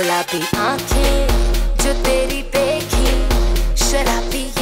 गुलाबी आंखें जो तेरी देखी शराबी